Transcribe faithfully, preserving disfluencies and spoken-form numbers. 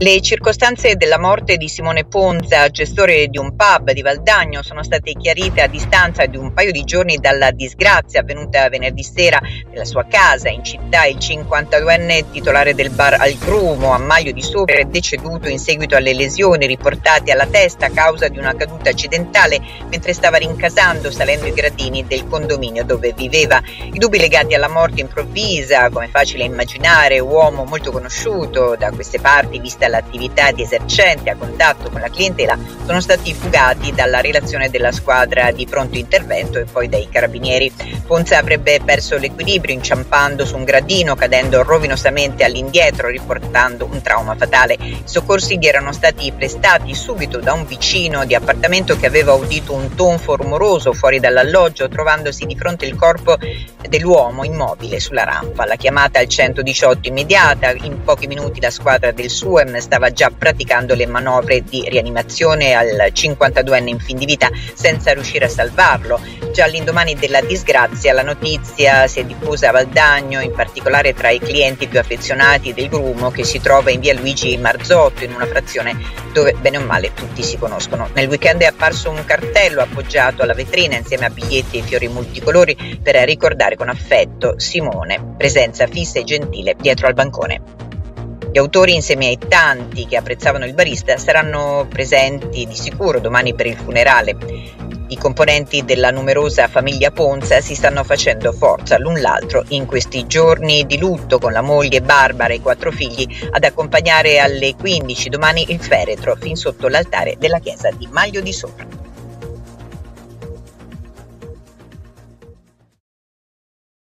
Le circostanze della morte di Simone Ponza, gestore di un pub di Valdagno, sono state chiarite a distanza di un paio di giorni dalla disgrazia avvenuta venerdì sera nella sua casa in città. Il cinquantaduenne titolare del bar Al Grumo a Maglio di Sopra è deceduto in seguito alle lesioni riportate alla testa a causa di una caduta accidentale mentre stava rincasando salendo i gradini del condominio dove viveva. I dubbi legati alla morte improvvisa, come è facile immaginare, uomo molto conosciuto da queste parti vista l'attività di esercente a contatto con la clientela, sono stati fugati dalla relazione della squadra di pronto intervento e poi dai carabinieri. Ponza avrebbe perso l'equilibrio inciampando su un gradino, cadendo rovinosamente all'indietro, riportando un trauma fatale. I soccorsi gli erano stati prestati subito da un vicino di appartamento che aveva udito un tonfo rumoroso fuori dall'alloggio, trovandosi di fronte il corpo dell'uomo immobile sulla rampa. La chiamata al centodiciotto immediata, in pochi minuti la squadra del SUEM stava già praticando le manovre di rianimazione al cinquantaduenne in fin di vita senza riuscire a salvarlo. Già all'indomani della disgrazia la notizia si è diffusa a Valdagno, in particolare tra i clienti più affezionati del Grumo, che si trova in via Luigi e Marzotto, in una frazione dove bene o male tutti si conoscono. Nel weekend è apparso un cartello appoggiato alla vetrina insieme a biglietti e fiori multicolori per ricordare con affetto Simone, presenza fissa e gentile dietro al bancone. Gli autori, insieme ai tanti che apprezzavano il barista, saranno presenti di sicuro domani per il funerale. I componenti della numerosa famiglia Ponza si stanno facendo forza l'un l'altro in questi giorni di lutto, con la moglie Barbara e i quattro figli ad accompagnare alle quindici domani il feretro fin sotto l'altare della chiesa di Maglio di Sopra.